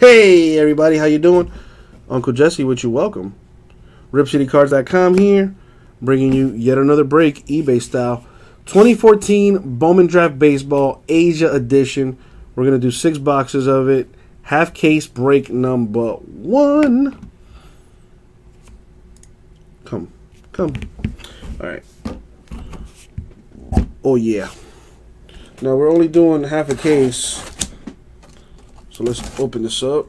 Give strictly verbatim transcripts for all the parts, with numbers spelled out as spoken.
Hey everybody, how you doing? Uncle Jesse with you. Welcome. Rip City Cards dot com here, bringing you yet another break, eBay style. twenty fourteen Bowman Draft Baseball Asia Edition. We're going to do six boxes of it. Half case break number one. Come, come. All right. Oh yeah. Now we're only doing half a case. So let's open this up.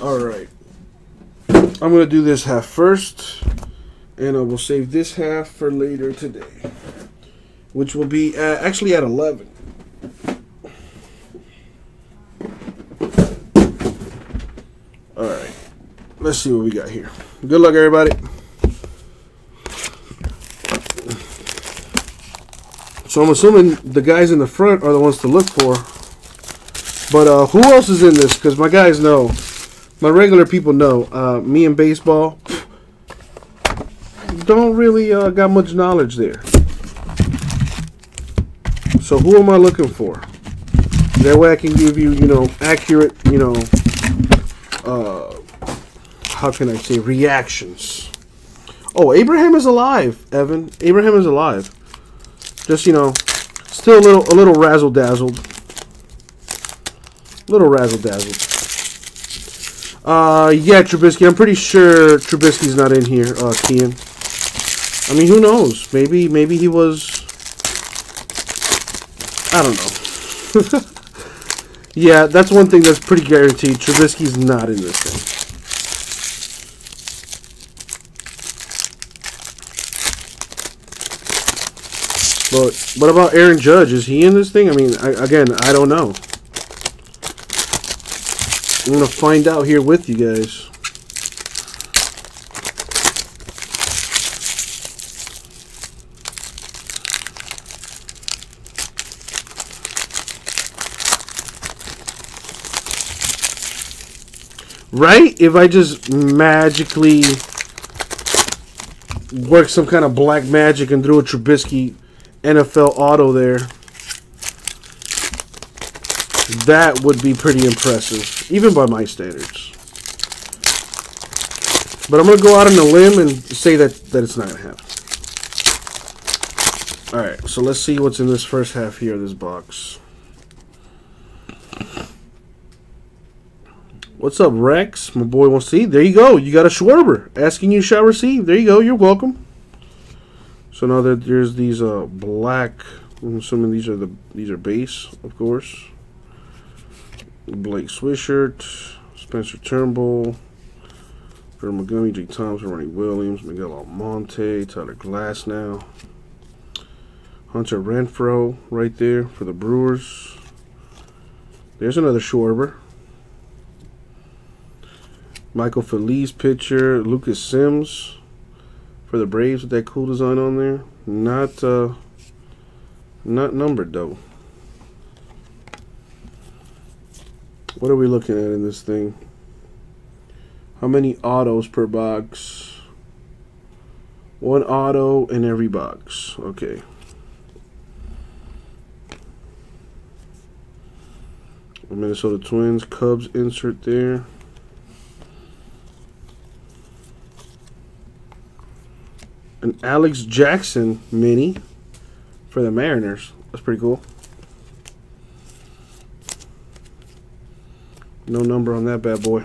All right. I'm going to do this half first, and I will save this half for later today, which will be uh, actually at eleven. Let's see what we got here. Good luck, everybody. So I'm assuming the guys in the front are the ones to look for. But uh, who else is in this? Because my guys know. My regular people know. Uh, me and baseball don't really uh, got much knowledge there. So who am I looking for? That way I can give you, you know, accurate, you know, uh, how can I say, reactions. Oh, Abraham is alive, Evan. Abraham is alive. Just, you know, still a little a little razzle-dazzled. Little razzle-dazzled. Uh, yeah, Trubisky. I'm pretty sure Trubisky's not in here, uh, Kian. I mean, who knows? Maybe, maybe he was... I don't know. Yeah, that's one thing that's pretty guaranteed. Trubisky's not in this thing. But what about Aaron Judge? Is he in this thing? I mean, I, again, I don't know. I'm going to find out here with you guys. Right? If I just magically work some kind of black magic and threw a Trubisky N F L auto there, that would be pretty impressive, even by my standards. But I'm going to go out on a limb and say that, that it's not going to happen. All right, so let's see what's in this first half here of this box. What's up, Rex? My boy wants to see. There you go. You got a Schwarber. Asking you shall receive. There you go. You're welcome. So now that there's these uh, black, I'm assuming these are the these are base, of course. Blake Swisher, Spencer Turnbull, Jordan Montgomery, Jake Thompson, Ronnie Williams, Miguel Almonte, Tyler Glasnow, Hunter Renfroe right there for the Brewers. There's another Schwarber. Michael Feliz pitcher, Lucas Sims for the Braves with that cool design on there. Not uh, not numbered though. What are we looking at in this thing? How many autos per box? One auto in every box. Okay. Minnesota Twins, Cubs insert there. An Alex Jackson mini for the Mariners. That's pretty cool. No number on that bad boy.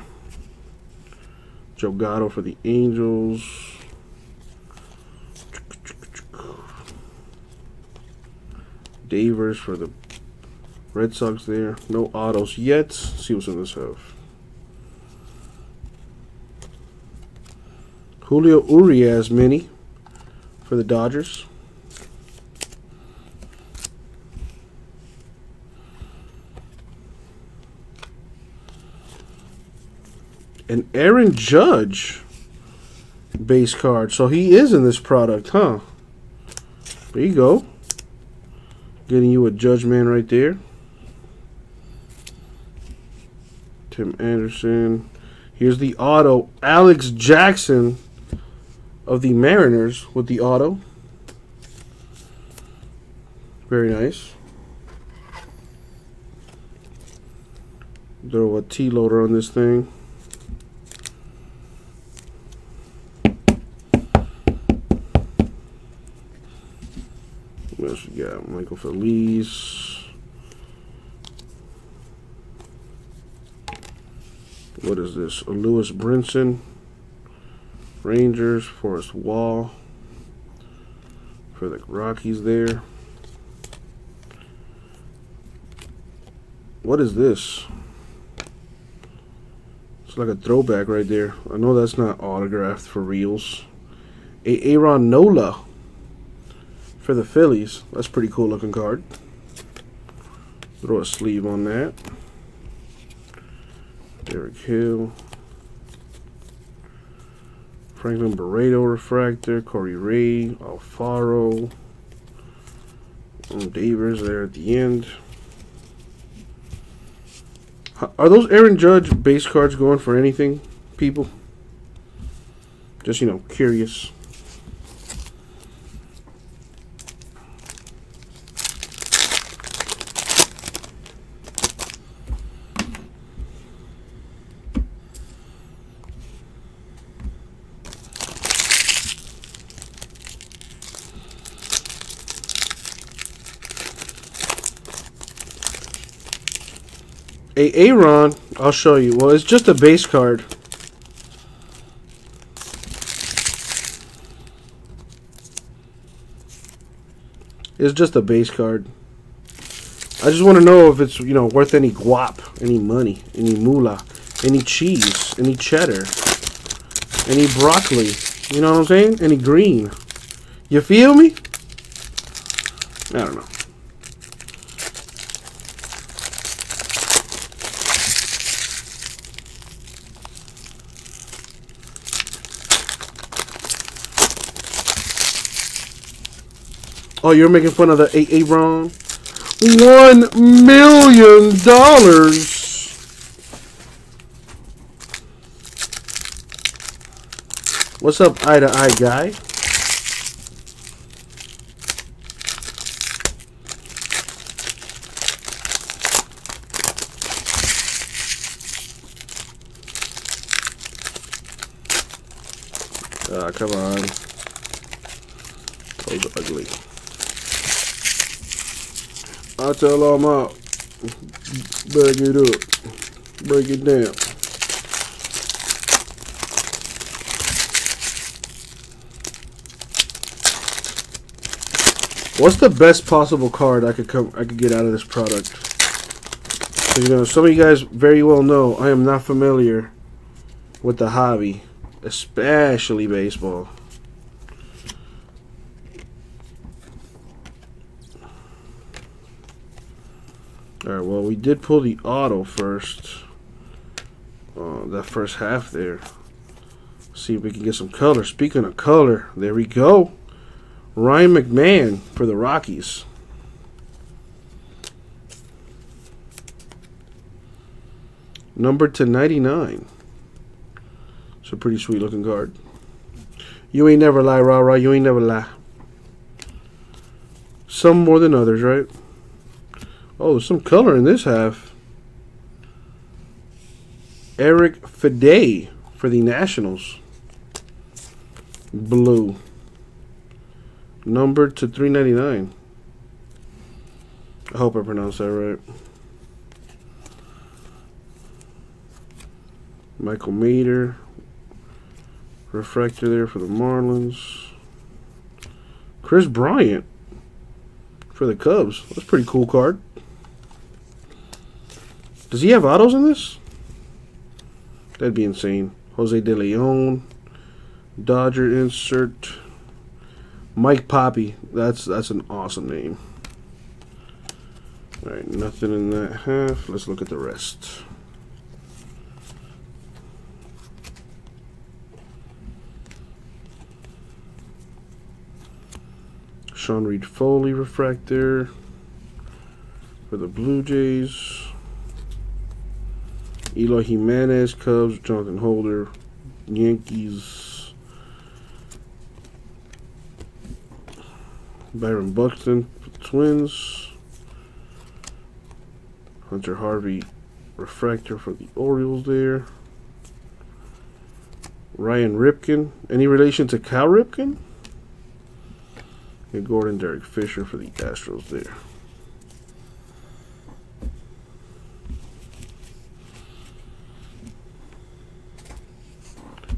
Joe Gatto for the Angels. Davers for the Red Sox there. No autos yet. Let's see what's in this half. Julio Urias mini for the Dodgers. And Aaron Judge base card. So he is in this product, huh? There you go. Getting you a Judge man right there. Tim Anderson. Here's the auto. Alex Jackson of the Mariners with the auto. Very nice. Throw a T-loader on this thing. What else we got? Michael Feliz. What is this? A Lewis Brinson. Rangers. Forest Wall. For the Rockies there. What is this? It's like a throwback right there. I know that's not autographed for reals. A Aaron Nola for the Phillies. That's a pretty cool looking card. Throw a sleeve on that. Derek Hill. Franklin Barreto refractor. Corey Ray. Alfaro. Davis there at the end. Are those Aaron Judge base cards going for anything, people? Just, you know, curious. A Aaron, I'll show you. Well, it's just a base card. It's just a base card. I just want to know if it's, you know, worth any guap, any money, any moolah, any cheese, any cheddar, any broccoli. You know what I'm saying? Any green. You feel me? I don't know. Oh, you're making fun of the A A Ron? One million dollars. What's up, eye to eye guy? Ah, come on. Those are ugly. I tell all my break it up, break it down. What's the best possible card I could come I could get out of this product? So, you know, some of you guys very well know I am not familiar with the hobby, especially baseball. Alright, well, we did pull the auto first. Uh, that first half there. See if we can get some color. Speaking of color, there we go. Ryan McMahon for the Rockies. Numbered to ninety-nine. It's a pretty sweet looking card. You ain't never lie, rah, rah. You ain't never lie. Some more than others, right? Oh, there's some color in this half. Eric Fide for the Nationals. Blue. Numbered to three ninety-nine. I hope I pronounced that right. Michael Mater. Refractor there for the Marlins. Chris Bryant for the Cubs. That's a pretty cool card. Does he have autos in this? That'd be insane. Jose De Leon, Dodger insert. Mike Poppy. That's that's an awesome name. All right, nothing in that half. Let's look at the rest. Sean Reed Foley refractor for the Blue Jays. Eloy Jimenez, Cubs. Jonathan Holder, Yankees. Byron Buxton, Twins. Hunter Harvey, refractor for the Orioles there. Ryan Ripken. Any relation to Kyle Ripken? And Gordon, Derek Fisher for the Astros there.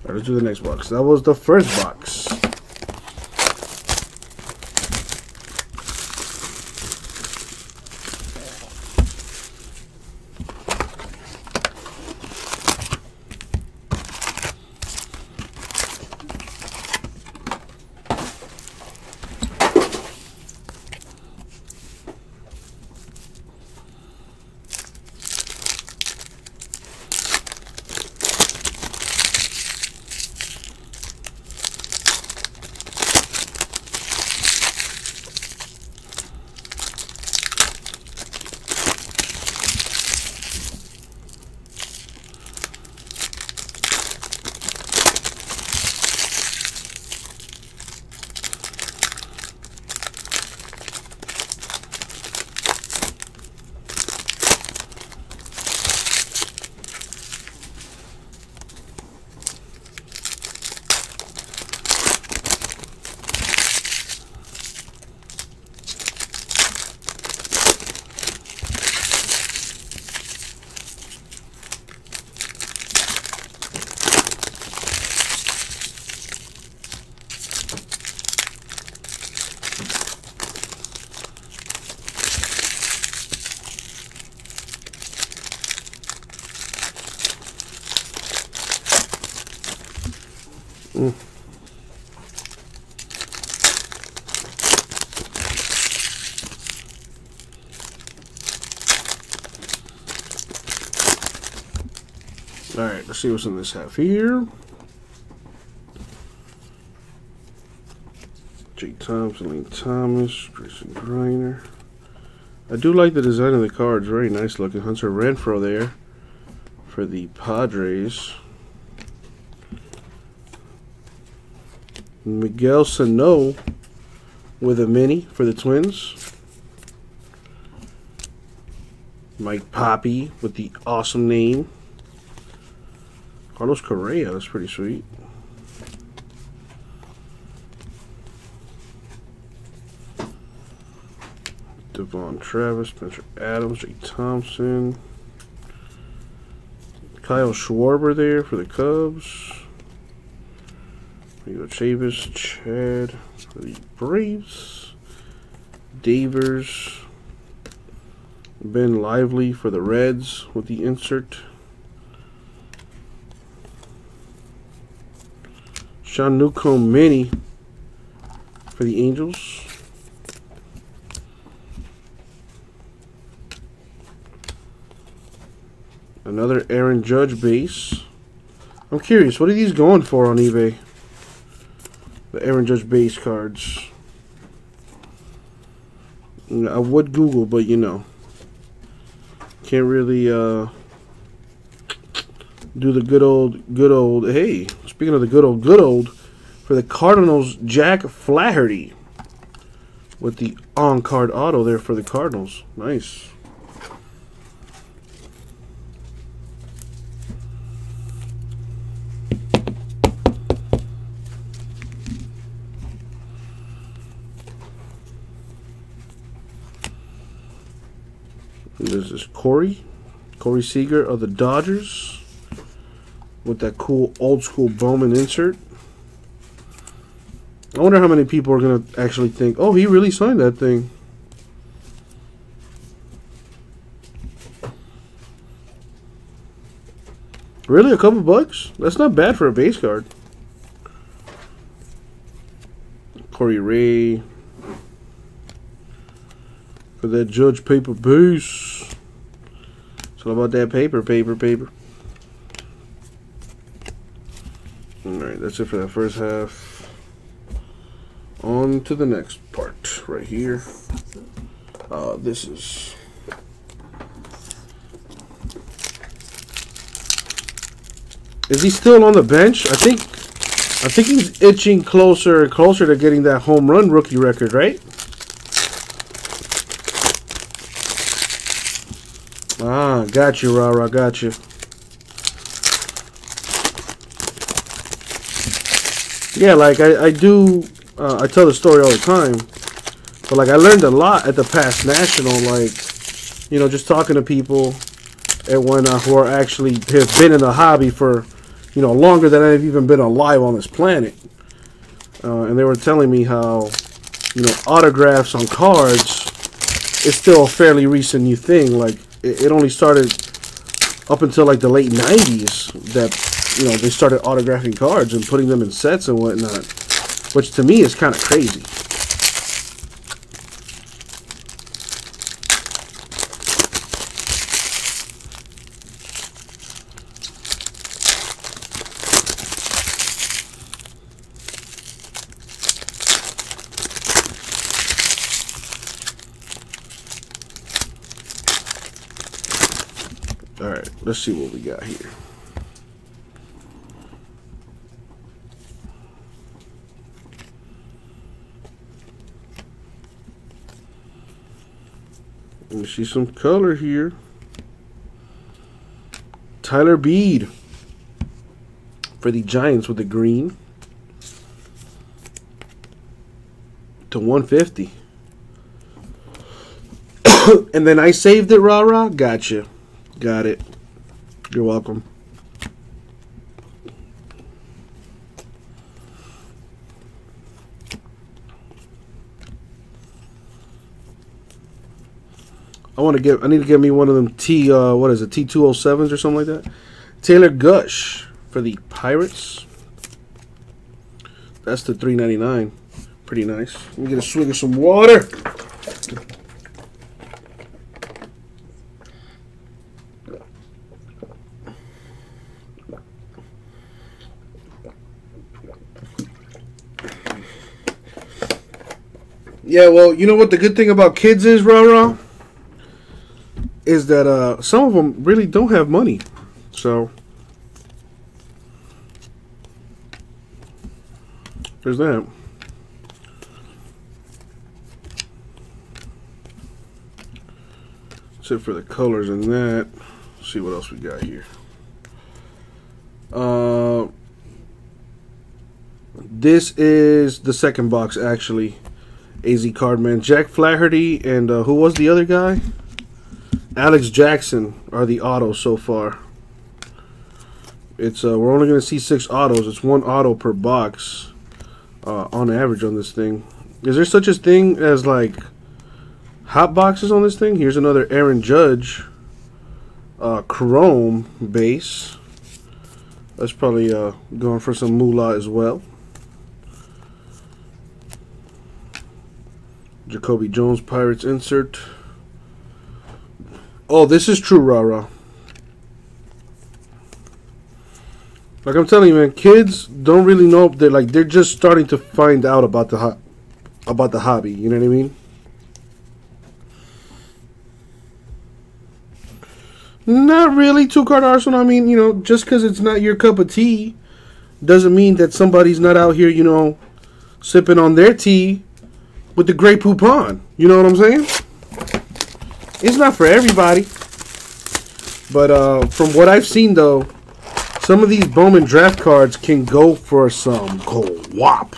All right, let's do the next box. That was the first box. Mm. All right, let's see what's in this half here. Jake Thompson, Lane Thomas, Grayson Griner. I do like the design of the cards. Very nice looking. Hunter Renfroe there for the Padres. Miguel Sano with a mini for the Twins. Mike Poppy with the awesome name. Carlos Correa, that's pretty sweet. Devon Travis, Spencer Adams, Jake Thompson. Kyle Schwarber there for the Cubs. Michael Chavis, Chad for the Braves. Davers. Ben Lively for the Reds with the insert. Sean Newcomb mini for the Angels. Another Aaron Judge base. I'm curious, what are these going for on eBay? The Aaron Judge base cards. I would Google, but you know, can't really uh, do the good old, good old. Hey, speaking of the good old, good old, for the Cardinals, Jack Flaherty with the on-card auto there for the Cardinals. Nice. This is Corey. Corey Seager of the Dodgers with that cool old school Bowman insert. I wonder how many people are going to actually think, oh, he really signed that thing. Really? A couple bucks? That's not bad for a base card. Corey Ray. For that Judge paper base. It's all about that paper, paper, paper. Alright, that's it for that first half. On to the next part, right here. Uh, this is... Is he still on the bench? I think I think he's itching closer and closer to getting that home run rookie record, right? Ah, got you, Ra-Ra, got you. Yeah, like I, I do, uh, I tell the story all the time, but like I learned a lot at the past national, like, you know, just talking to people and when, uh, who are actually have been in the hobby for, you know, longer than I've even been alive on this planet. Uh, and they were telling me how, you know, autographs on cards is still a fairly recent new thing. Like, it, it only started up until like the late nineties that, you know, they started autographing cards and putting them in sets and whatnot, which to me is kind of crazy. All right, let's see what we got here. Let me see some color here. Tyler Bede for the Giants with the green to one fifty. And then I saved it, rah-rah. Gotcha. Got it. You're welcome. I want to give. I need to give me one of them T. Uh, what is it? T two oh sevens or something like that. Taylor Gush for the Pirates. That's the three ninety-nine. Pretty nice. Let me get a swig of some water. Yeah, well, you know what the good thing about kids is, rah-rah? Is that uh, some of them really don't have money. So, there's that. That's it for the colors in that. Let's see what else we got here. Uh, this is the second box, actually. A Z card, man. Jack Flaherty and uh, who was the other guy? Alex Jackson are the autos so far. It's uh, we're only gonna see six autos. It's one auto per box uh, on average on this thing. Is there such a thing as like hot boxes on this thing? Here's another Aaron Judge uh, chrome base. That's probably uh, going for some moolah as well. Jacoby Jones, Pirates insert. Oh, this is true, rah-rah. Like I'm telling you, man, kids don't really know. They're like they're just starting to find out about the ho about the hobby. You know what I mean? Not really. Two card arsenal. I mean, you know, just because it's not your cup of tea, doesn't mean that somebody's not out here, you know, sipping on their tea with the Great Poupon. You know what I'm saying? It's not for everybody. But uh, from what I've seen, though, some of these Bowman draft cards can go for some co-wop.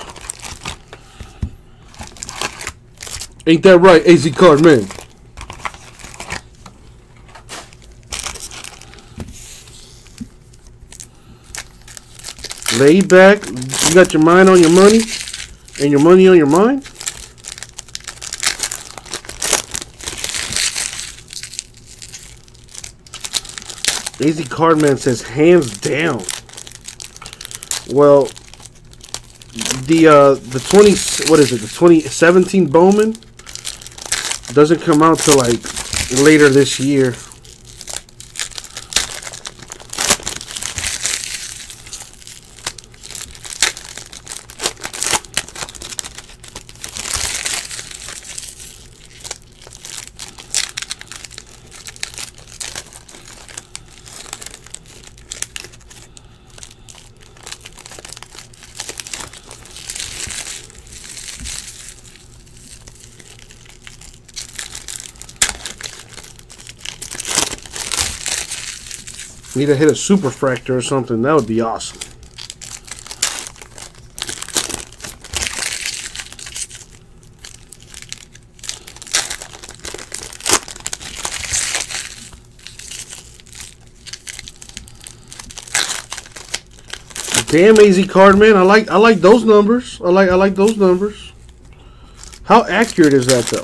Ain't that right, A Z Card Man? Laid back. You got your mind on your money and your money on your mind. A Z Cardman says, hands down. Well, the uh, the twenty what is it? The twenty seventeen Bowman doesn't come out till like later this year. Need to hit a super fractor or something. That would be awesome. Damn A Z card, man. I like I like those numbers. I like I like those numbers. How accurate is that though?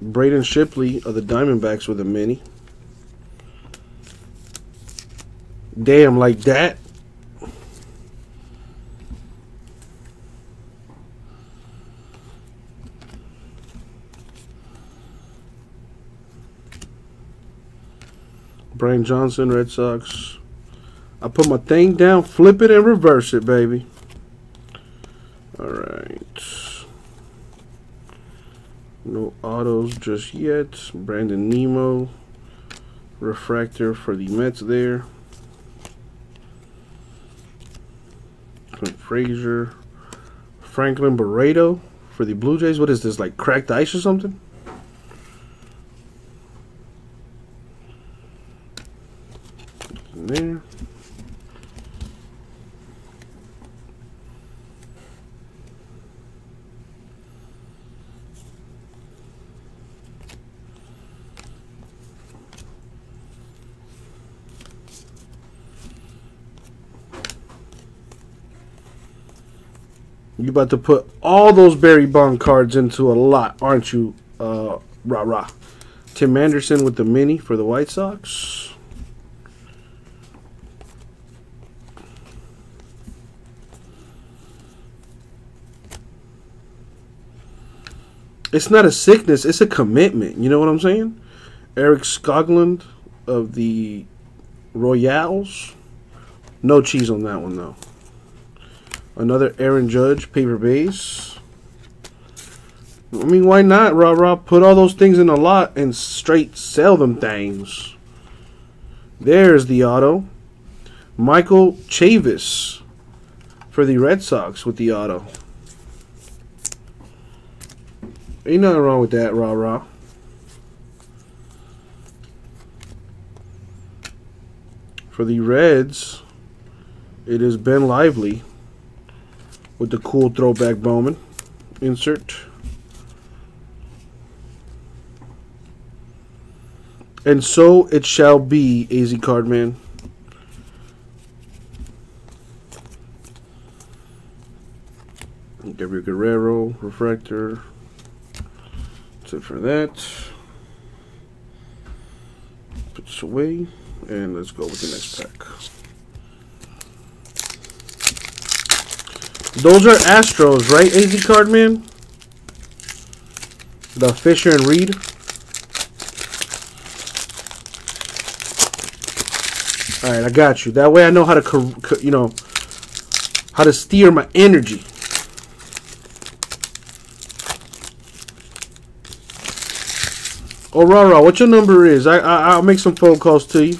Braden Shipley of the Diamondbacks with a mini. Damn, like that. Brian Johnson, Red Sox. I put my thing down, flip it, and reverse it, baby. All right. No autos just yet. Brandon Nemo. Refractor for the Mets there. Clint Frazier. Franklin Barreto for the Blue Jays. What is this, like cracked ice or something? In there. You about to put all those Barry Bond cards into a lot, aren't you? Uh, rah rah. Tim Anderson with the mini for the White Sox. It's not a sickness; it's a commitment. You know what I'm saying? Eric Skoglund of the Royals. No cheese on that one though. Another Aaron Judge, paper base. I mean, why not, rah, rah? Put all those things in a lot and straight sell them things. There's the auto. Michael Chavis for the Red Sox with the auto. Ain't nothing wrong with that, rah, rah. For the Reds, it is Ben Lively with the cool throwback Bowman insert. And so it shall be, A Z Card Man. Gabriel Guerrero, refractor. That's it for that. Put this away, and let's go with the next pack. Those are Astros, right, A Z Card Man? The Fisher and Reed. All right, I got you. That way I know how to, you know, how to steer my energy. Oh, rah, rah, what your number is? I, I, I'll make some phone calls to you.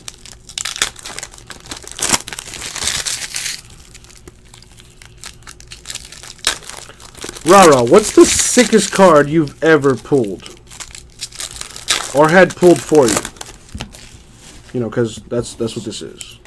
Rara, what's the sickest card you've ever pulled? Or had pulled for you? You know, because that's, that's what this is.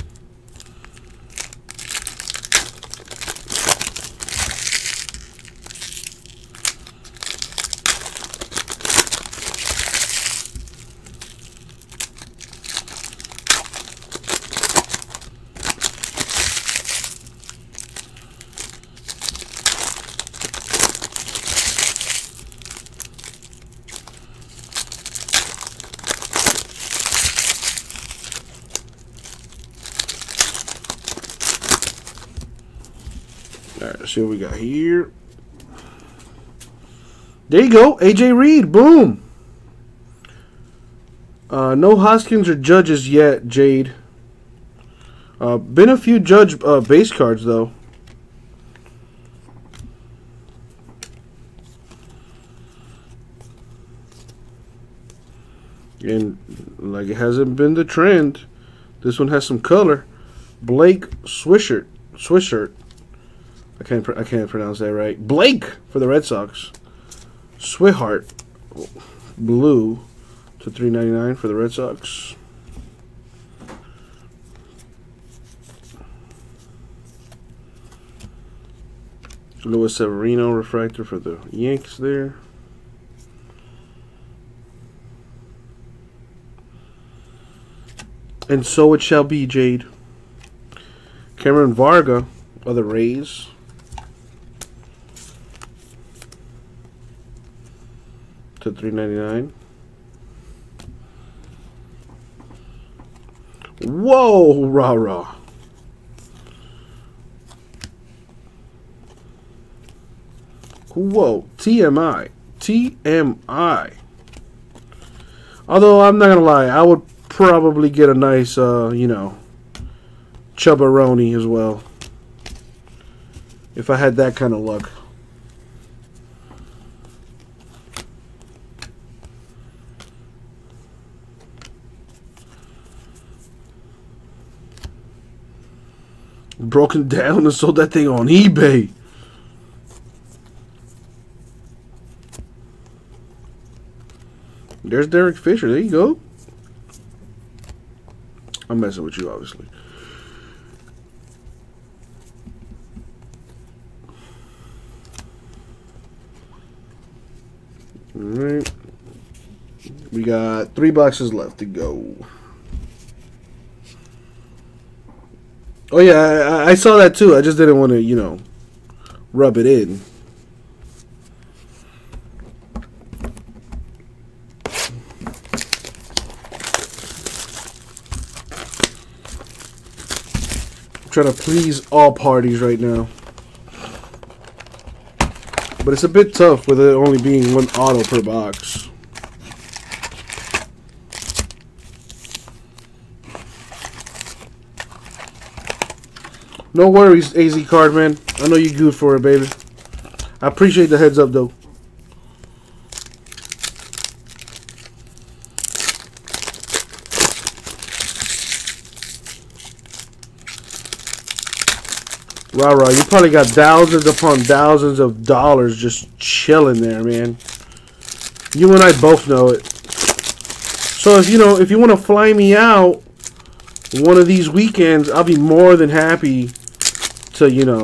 Alright, let's see what we got here. There you go. A J Reed. Boom. Uh, no Hoskins or Judges yet, Jade. Uh, been a few Judge uh, base cards, though. And, like, it hasn't been the trend. This one has some color. Blake Swisher. Swisher. I can't I can't pronounce that right. Blake for the Red Sox. Swihart. Blue to three ninety-nine for the Red Sox. Luis Severino refractor for the Yanks there. And so it shall be, Jade. Cameron Varga of the Rays. To three ninety-nine. Whoa, rah rah. Whoa, T M I. T M I. Although, I'm not going to lie, I would probably get a nice, uh, you know, Chubbaroni as well. If I had that kind of luck. Broken down and sold that thing on eBay. There's Derek Fisher. There you go. I'm messing with you, obviously. All right. We got three boxes left to go. Oh, yeah, I, I saw that, too. I just didn't want to, you know, rub it in. Trying to please all parties right now, but it's a bit tough with it only being one auto per box. No worries, A Z Card Man. I know you good for it, baby. I appreciate the heads up, though. Rah, rah, you probably got thousands upon thousands of dollars just chilling there, man. You and I both know it. So if you know, if you want to fly me out one of these weekends, I'll be more than happy to, you know,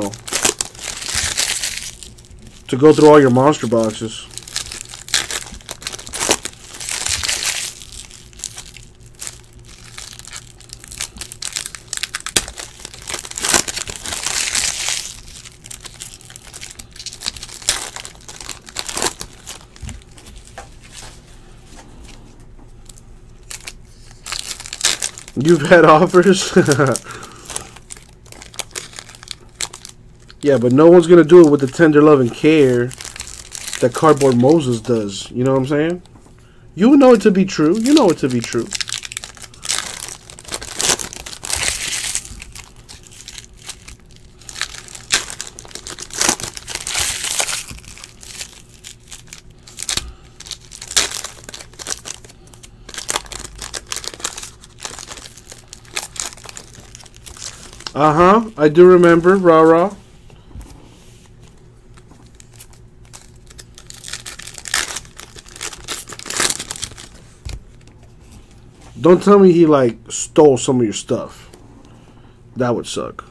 to go through all your monster boxes. You've had offers? Yeah, but no one's going to do it with the tender love and care that Cardboard Moses does. You know what I'm saying? You know it to be true. You know it to be true. Uh-huh, I do remember, rah rah. Don't tell me he, like, stole some of your stuff. That would suck.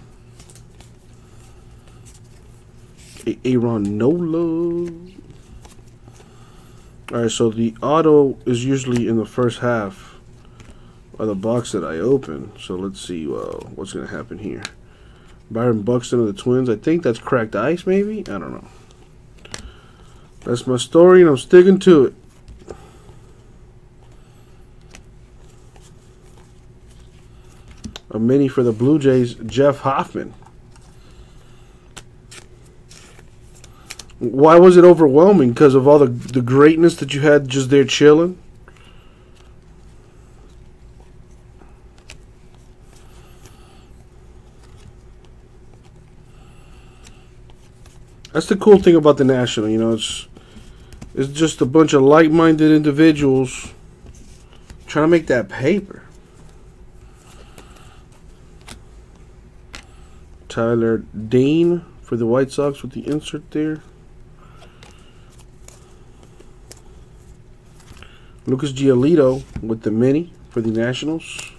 A Aaron Nola. Alright, so the auto is usually in the first half of the box that I open, so let's see uh, what's going to happen here. Byron Buxton of the Twins. I think that's cracked ice, maybe? I don't know. That's my story, and I'm sticking to it. A mini for the Blue Jays, Jeff Hoffman. Why was it overwhelming? Because of all the, the greatness that you had just there chilling? That's the cool thing about the National, you know, it's it's just a bunch of like-minded individuals trying to make that paper. Tyler Dane for the White Sox with the insert there. Lucas Giolito with the mini for the Nationals.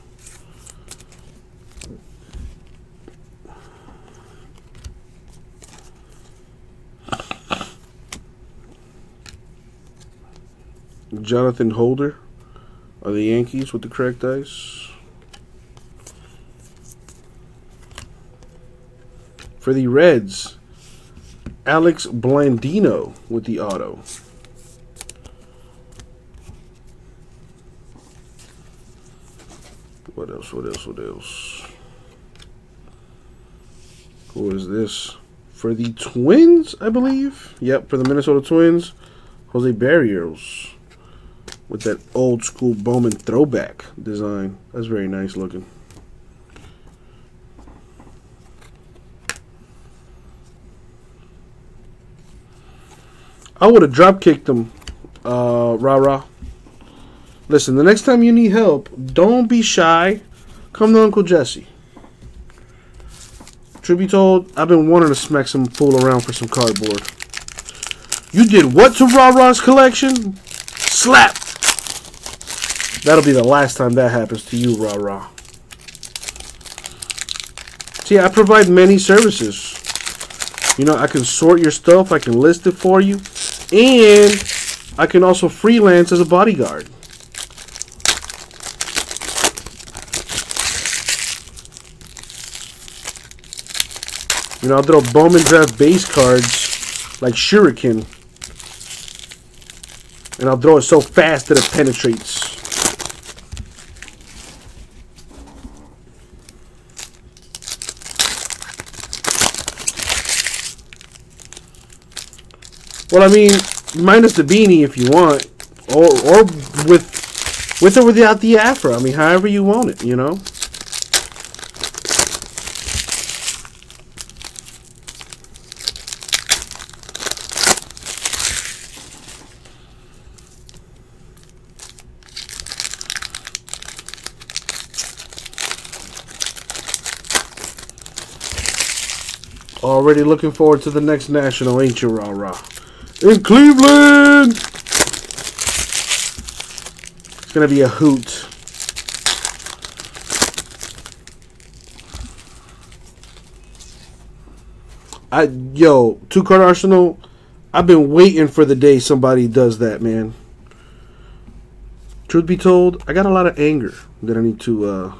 Jonathan Holder of the Yankees with the cracked ice. For the Reds, Alex Blandino with the auto. What else, what else, what else? Who is this? For the Twins, I believe. Yep, for the Minnesota Twins, Jose Barrios with that old school Bowman throwback design. That's very nice looking. I would have drop kicked him, uh, rah rah. Listen, the next time you need help, don't be shy. Come to Uncle Jesse. Truth be told, I've been wanting to smack some fool around for some cardboard. You did what to rah rah's collection? Slap! That'll be the last time that happens to you, rah rah. See, I provide many services. You know, I can sort your stuff, I can list it for you. And I can also freelance as a bodyguard. You know, I'll throw Bowman Draft base cards like Shuriken. And I'll throw it so fast that it penetrates. Well, I mean, minus the beanie if you want. Or or with with or without the afro. I mean, however you want it, you know. Already looking forward to the next national, ain't you, rah rah? In Cleveland! It's gonna be a hoot. I yo, two card arsenal. I've been waiting for the day somebody does that, man. Truth be told, I got a lot of anger that I need to uh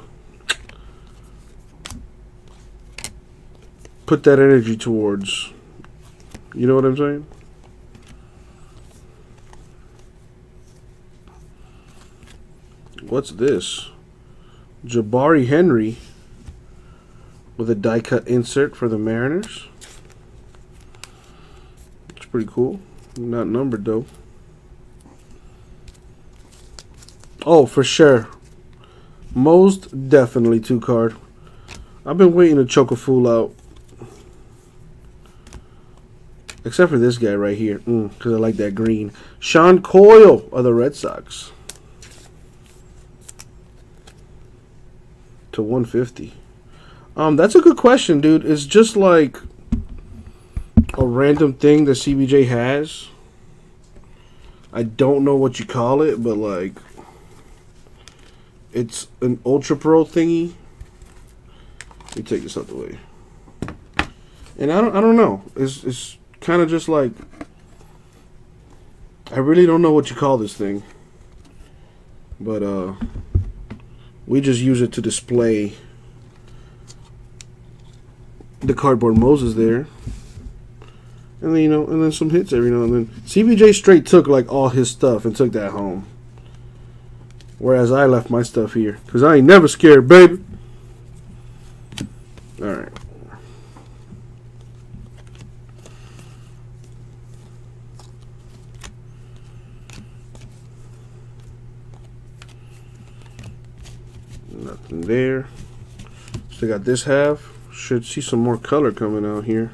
put that energy towards. You know what I'm saying? What's this? Jabari Henry with a die cut insert for the Mariners. It's pretty cool. Not numbered though. Oh, for sure. Most definitely two card. I've been waiting to choke a fool out. Except for this guy right here, because mm, I like that green. Sean Coyle of the Red Sox. To one fifty. Um, that's a good question, dude. It's just like a random thing that C B J has. I don't know what you call it, but like it's an Ultra Pro thingy. Let me take this out the way. And I don't, I don't know. It's, it's kind of just like, I really don't know what you call this thing. But uh, we just use it to display the cardboard Moses there. And then, you know, and then some hits every now and then. C B J straight took like all his stuff and took that home. Whereas I left my stuff here. Because I ain't never scared, baby. Alright. Nothing there. Still got this half. Should see some more color coming out here.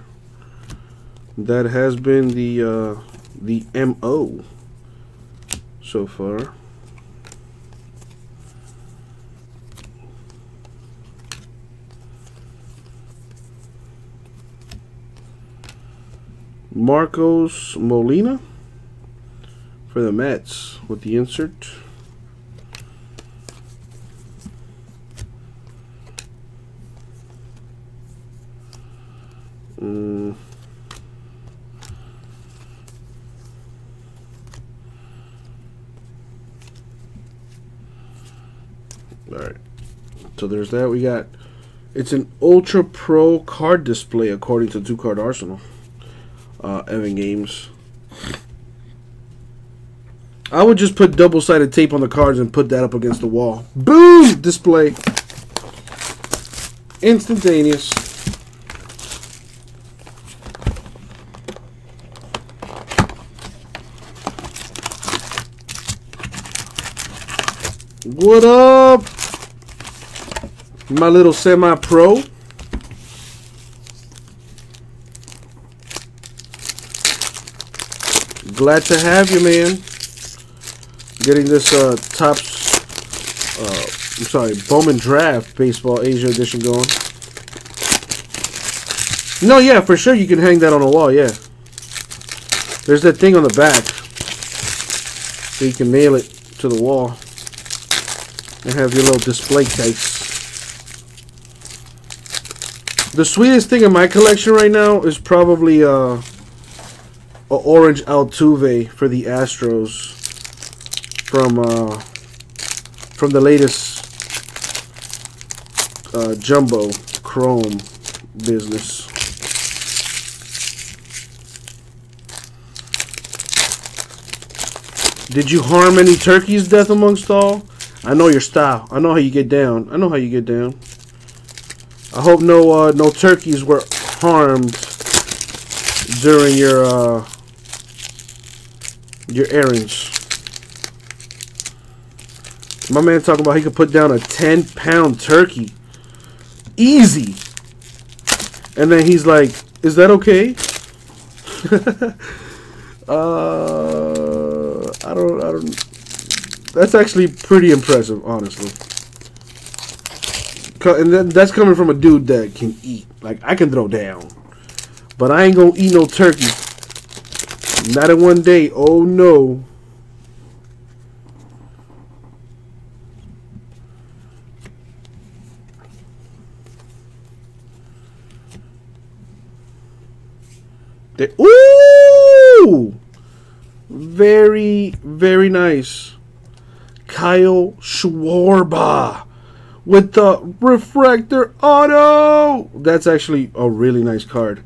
That has been the uh, the M O so far. Marcos Molina for the Mets with the insert. Mm. All right, so there's that. We got, it's an ultra pro card display according to Two Card Arsenal. Uh, Evan Games. I would just put double-sided tape on the cards and put that up against the wall. Boom! Display. Instantaneous. What up? My little semi-pro. Glad to have you, man. Getting this uh, Topps, uh, I'm sorry, Bowman Draft Baseball Asia Edition going. No, yeah, for sure you can hang that on the wall, yeah. There's that thing on the back. So you can nail it to the wall. And have your little display case. The sweetest thing in my collection right now is probably... Uh, A orange Altuve for the Astros from uh, from the latest uh, jumbo chrome business. Did you harm any turkeys, Death Amongst All? I know your style. I know how you get down. I know how you get down. I hope no uh, no turkeys were harmed during your. Uh, Your errands. My man talking about he could put down a ten pound turkey. Easy. And then he's like, is that okay? uh, I don't, I don't. That's actually pretty impressive, honestly. And that's coming from a dude that can eat. Like, I can throw down. But I ain't gonna eat no turkey. Not in one day. Oh, no. They, ooh! Very, very nice. Kyle Schwarber with the refractor auto. That's actually a really nice card.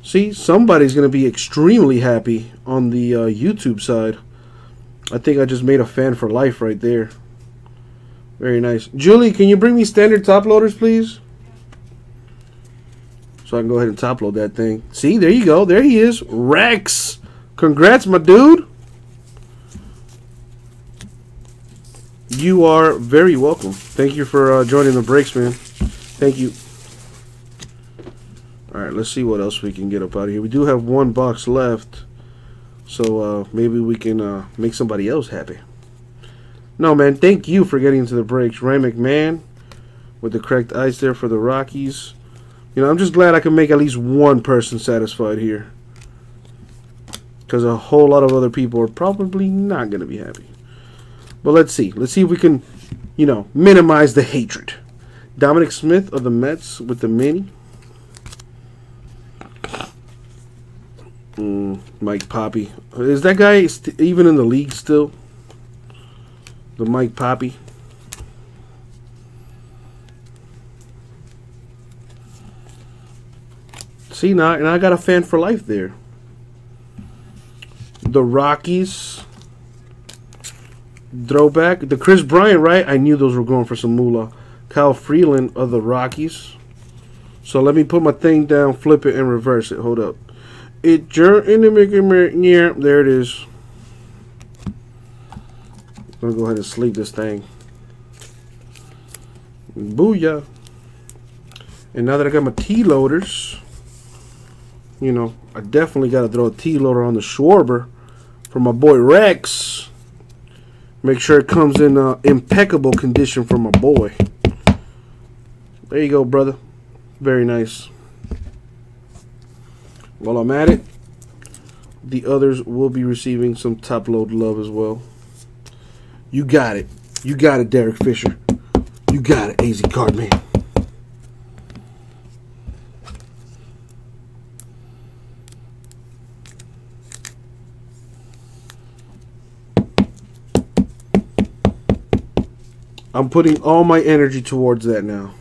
See, somebody's going to be extremely happy on the uh, YouTube side. I think I just made a fan for life right there. Very nice. Julie, can you bring me standard top loaders, please? So I can go ahead and top load that thing. See, there you go. There he is. Rex. Congrats, my dude. You are very welcome. Thank you for uh, joining the breaks, man. Thank you. All right, let's see what else we can get up out of here. We do have one box left, so uh, maybe we can uh, make somebody else happy. No, man, thank you for getting into the breaks. Ray McMahon with the correct eyes there for the Rockies. You know, I'm just glad I can make at least one person satisfied here, because a whole lot of other people are probably not going to be happy. But let's see. Let's see if we can, you know, minimize the hatred. Dominic Smith of the Mets with the mini. Mm, Mike Poppy. Is that guy st even in the league still? The Mike Poppy. See, now, and I got a fan for life there. The Rockies. Throwback. The Chris Bryant, right? I knew those were going for some moolah. Kyle Freeland of the Rockies. So let me put my thing down, flip it, and reverse it. Hold up. It's your enemy, yeah, there it is. I'm going to go ahead and sleep this thing. Booyah. And now that I got my T-loaders, you know, I definitely got to throw a T-loader on the Schwarber for my boy Rex. Make sure it comes in uh, impeccable condition for my boy. There you go, brother. Very nice. While I'm at it, The others will be receiving some top-load love as well. You got it. You got it, Derek Fisher. You got it, A Z Card Man. I'm putting all my energy towards that now.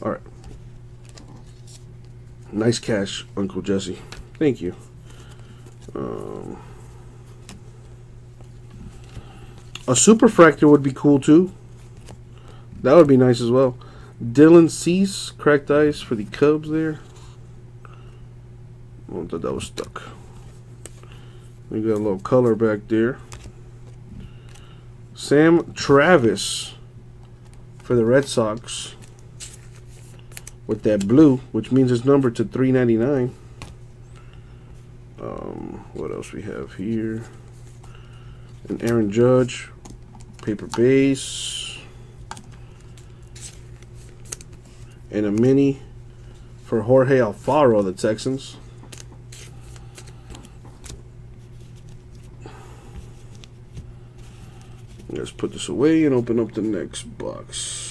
All right. Nice cash, Uncle Jesse. Thank you. Um, a superfractor would be cool, too. That would be nice as well. Dylan Cease, cracked ice for the Cubs there. I thought that was stuck. We got a little color back there. Sam Travis for the Red Sox with that blue, which means his number to three ninety-nine. Um, what else we have here? An Aaron Judge, paper base, and a mini for Jorge Alfaro, the Texans. Let's put this away and open up the next box.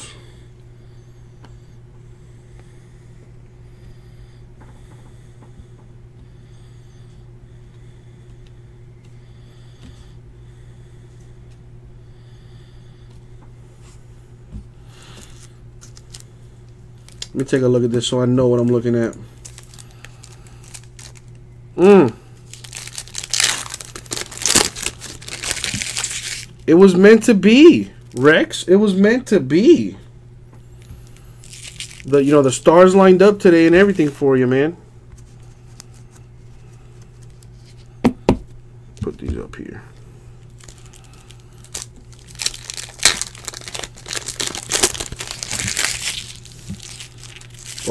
Let me take a look at this so I know what I'm looking at. Mmm. It was meant to be, Rex. It was meant to be. The you know the stars lined up today and everything for you, man. Put these up here.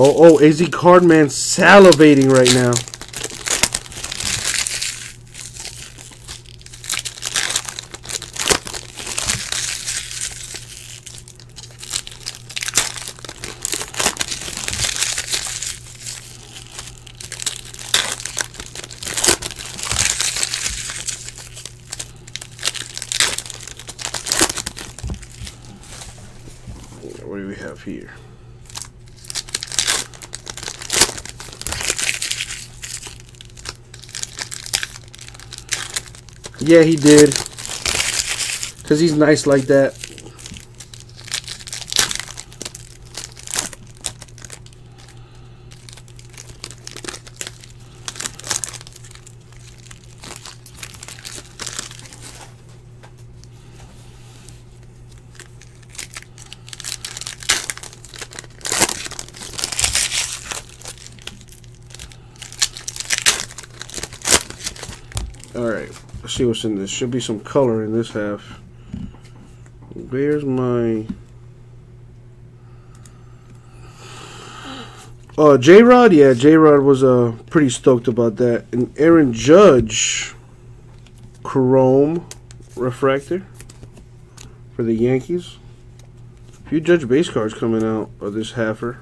Oh oh, A Z Cardman salivating right now. What do we have here? Yeah, he did. Because he's nice like that. Alright, let's see what's in this. Should be some color in this half. Where's my... Oh, J-Rod? Yeah, J-Rod was uh, pretty stoked about that. And Aaron Judge, Chrome Refractor for the Yankees. A few Judge base cards coming out of this halfer.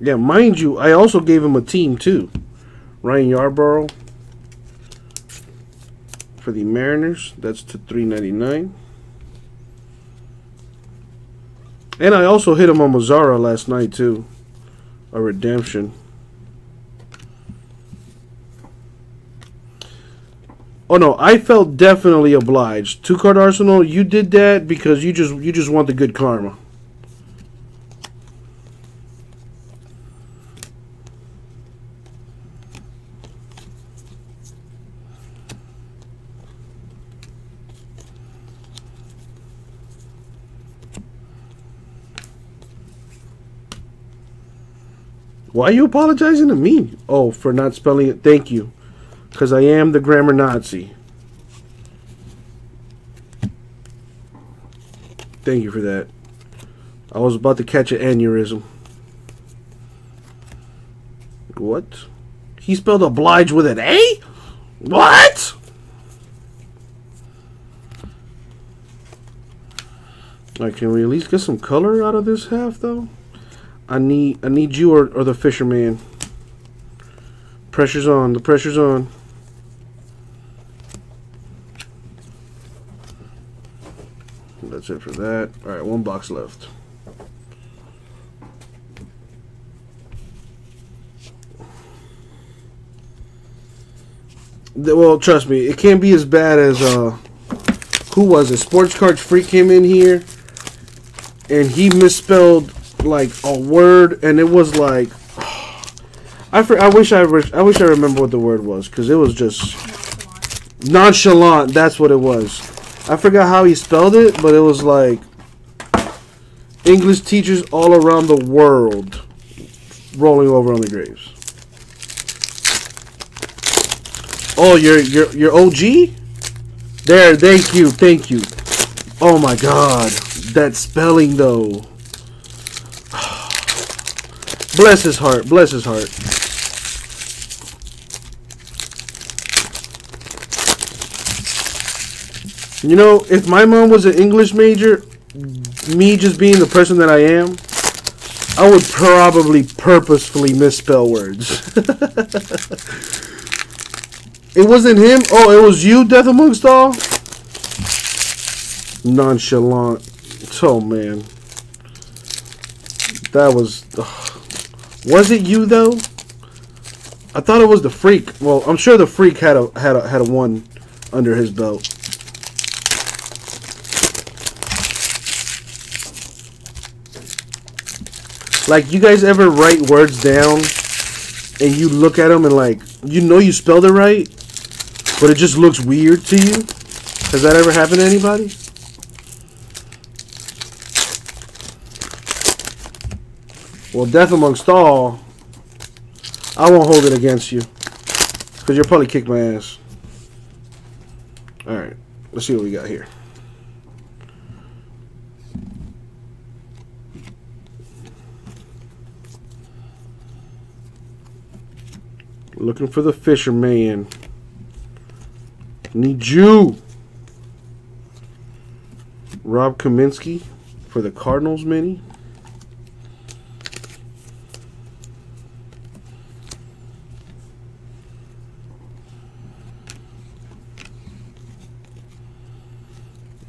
Yeah, mind you, I also gave him a team, too. Ryan Yarborough for the Mariners. That's to three ninety-nine. And I also hit him on Mazzara last night, too. A redemption. Oh, no, I felt definitely obliged. Two-card arsenal, you did that because you just, you just want the good karma. Why are you apologizing to me? Oh, for not spelling it. Thank you. Because I am the grammar Nazi. Thank you for that. I was about to catch an aneurysm. What? He spelled oblige with an A? What? Like, can we at least get some color out of this half, though? I need, I need you or, or the fisherman. Pressure's on. The pressure's on. That's it for that. All right, one box left. Well, trust me, it can't be as bad as uh, who was it? Sports Cards Freak came in here, and he misspelled like a word, and it was like, oh, I I wish I I wish I remember what the word was, because it was just nonchalant. nonchalant. That's what it was. I forgot how he spelled it, but it was like English teachers all around the world rolling over on the graves. Oh, your your your O G? There, thank you, thank you. Oh my God, that spelling though. Bless his heart, bless his heart. You know, if my mom was an English major, me just being the person that I am, I would probably purposefully misspell words. It wasn't him? Oh, it was you, Death Amongst All? Nonchalant. Oh, man. That was... Ugh. Was it you, though? I thought it was the Freak. Well, I'm sure the Freak had a, had a, had a one under his belt. Like, you guys ever write words down and you look at them and, like, you know you spelled it right? But it just looks weird to you? Has that ever happened to anybody? Well, Death Amongst All, I won't hold it against you, because you'll probably kick my ass. Alright, let's see what we got here. Looking for the fisherman. Need you. Rob Kaminsky for the Cardinals mini.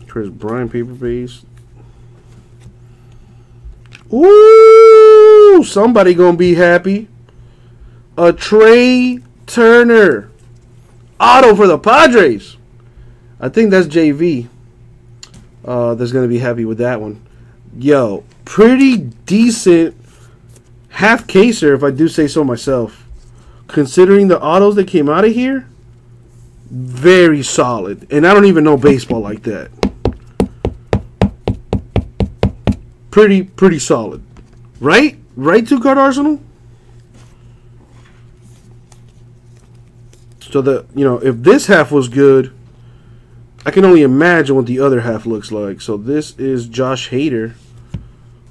Chris Bryant paper base. Ooh, somebody gonna be happy. A Trey Turner auto for the Padres. I think that's J V. Uh, that's gonna be happy with that one. Yo, pretty decent half caser, if I do say so myself. Considering the autos that came out of here, very solid. And I don't even know baseball like that. Pretty, pretty solid, right? Right, two card arsenal. So the, you know, if this half was good, I can only imagine what the other half looks like. So this is Josh Hader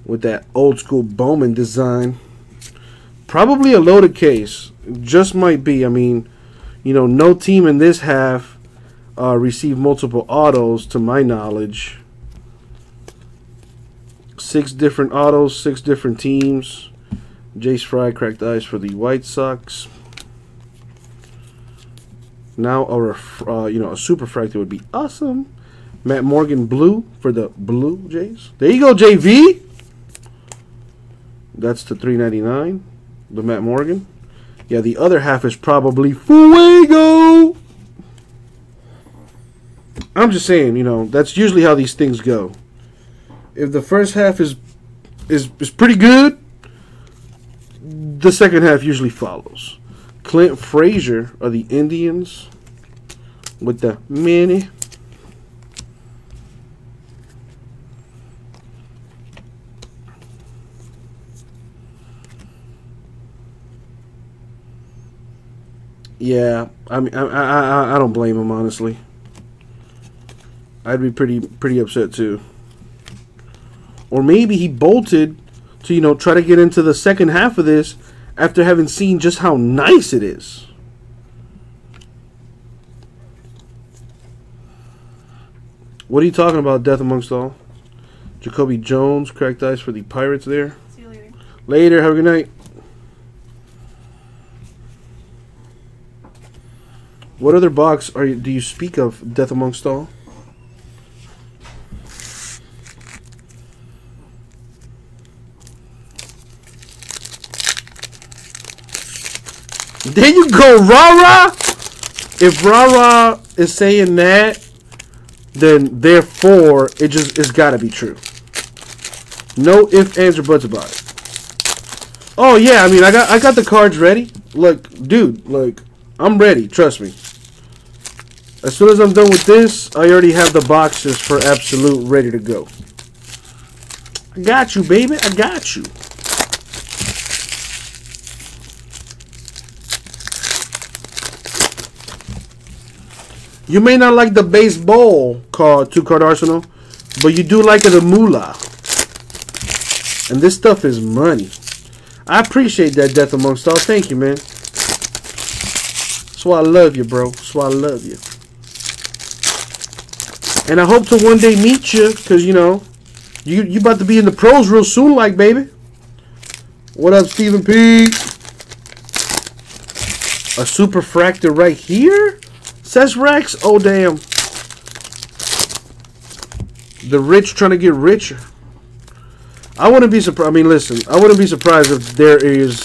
with that old school Bowman design. Probably a loaded case. Just might be. I mean, you know, no team in this half uh, received multiple autos to my knowledge. Six different autos, six different teams. Jace Fry cracked ice for the White Sox. Now, our, uh, you know, a super fractor would be awesome. Matt Morgan blue for the Blue Jays. There you go, J V. That's the three ninety-nine. The Matt Morgan. Yeah, the other half is probably Fuego. I'm just saying, you know, that's usually how these things go. If the first half is is is pretty good, the second half usually follows. Clint Frazier of the Indians with the mini. Yeah, I mean, I I I don't blame him, honestly. I'd be pretty pretty upset too. Or maybe he bolted to, you know, try to get into the second half of this, after having seen just how nice it is. What are you talking about, Death Amongst All? Jacoby Jones, cracked ice for the Pirates there. See you later. Later. Have a good night. What other box are you, do you speak of, Death Amongst All? There you go, rah-rah! If rah-rah is saying that, then therefore, it just, it's gotta be true. No ifs, ands, or buts about it. Oh, yeah, I mean, I got, I got the cards ready. Look, dude, look, I'm ready, trust me. As soon as I'm done with this, I already have the boxes for absolute ready to go. I got you, baby. I got you. You may not like the baseball card, two-card arsenal, but you do like the moolah. And this stuff is money. I appreciate that, Death Amongst All. Thank you, man. That's why I love you, bro. That's why I love you. And I hope to one day meet you, because, you know, you, you about to be in the pros real soon, like, baby. What up, Stephen P? A super fractor right here? Says Rex? Oh, damn. The rich trying to get richer. I wouldn't be surprised. I mean, listen. I wouldn't be surprised if there is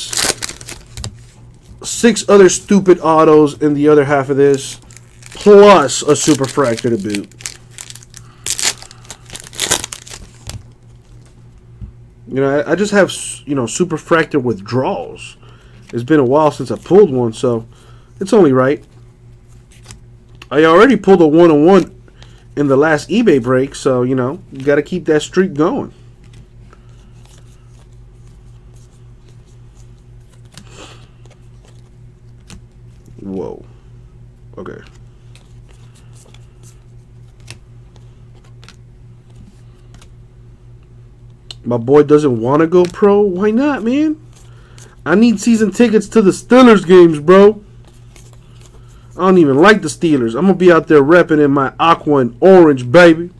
six other stupid autos in the other half of this, plus a super fractor to boot. You know, I, I just have, you know, super fractor withdrawals. It's been a while since I pulled one, so it's only right. I already pulled a one oh one in the last eBay break, so, you know, you got to keep that streak going. Whoa. Okay. My boy doesn't want to go pro? Why not, man? I need season tickets to the Steelers games, bro. I don't even like the Steelers. I'm going to be out there repping in my aqua and orange, baby.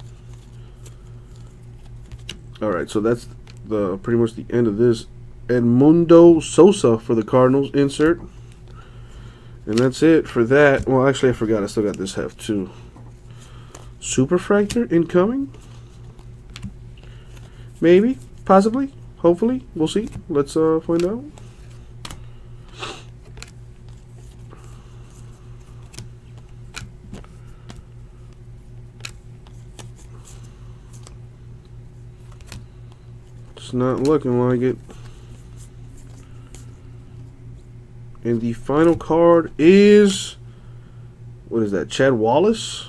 All right, so that's the pretty much the end of this. Edmundo Sosa for the Cardinals insert. And that's it for that. Well, actually, I forgot. I still got this half, too. Super Fractor incoming? Maybe. Possibly. Hopefully. We'll see. Let's uh, find out. Not looking like it. And the final card is, what is that, Chad Wallace?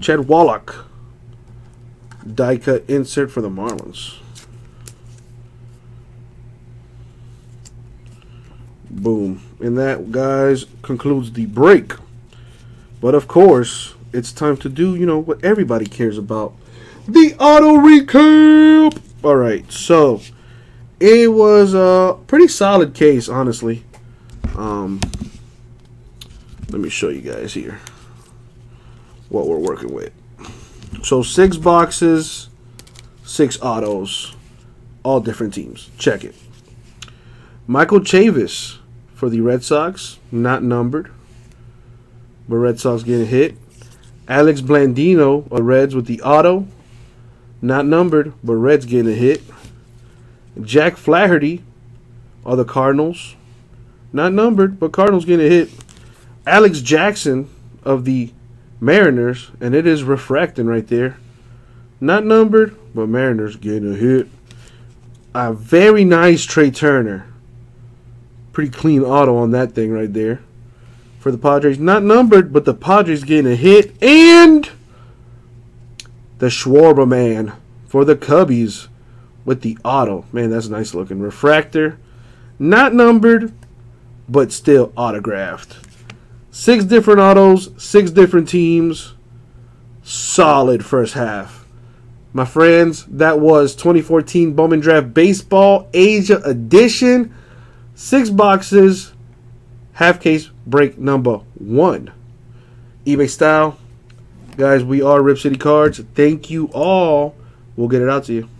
Chad Wallach. Die cut insert for the Marlins. Boom. And that, guys, concludes the break. But, of course, it's time to do, you know, what everybody cares about. The auto recap! Alright, so it was a pretty solid case, honestly. Um, let me show you guys here what we're working with. So six boxes, six autos, all different teams. Check it. Michael Chavis for the Red Sox, not numbered, but Red Sox getting hit. Alex Blandino of Reds with the auto. Not numbered, but Reds getting a hit. Jack Flaherty are the Cardinals. Not numbered, but Cardinals getting a hit. Alex Jackson of the Mariners, and it is refracting right there. Not numbered, but Mariners getting a hit. A very nice Trey Turner. Pretty clean auto on that thing right there. For the Padres, not numbered, but the Padres getting a hit. And the Schwarber man for the Cubbies with the auto. Man, that's nice looking. Refractor. Not numbered, but still autographed. Six different autos, six different teams. Solid first half. My friends, that was twenty fourteen Bowman Draft Baseball Asia Edition. Six boxes. Half case break number one. eBay style. Guys, we are Rip City Cards. Thank you all We'll get it out to you.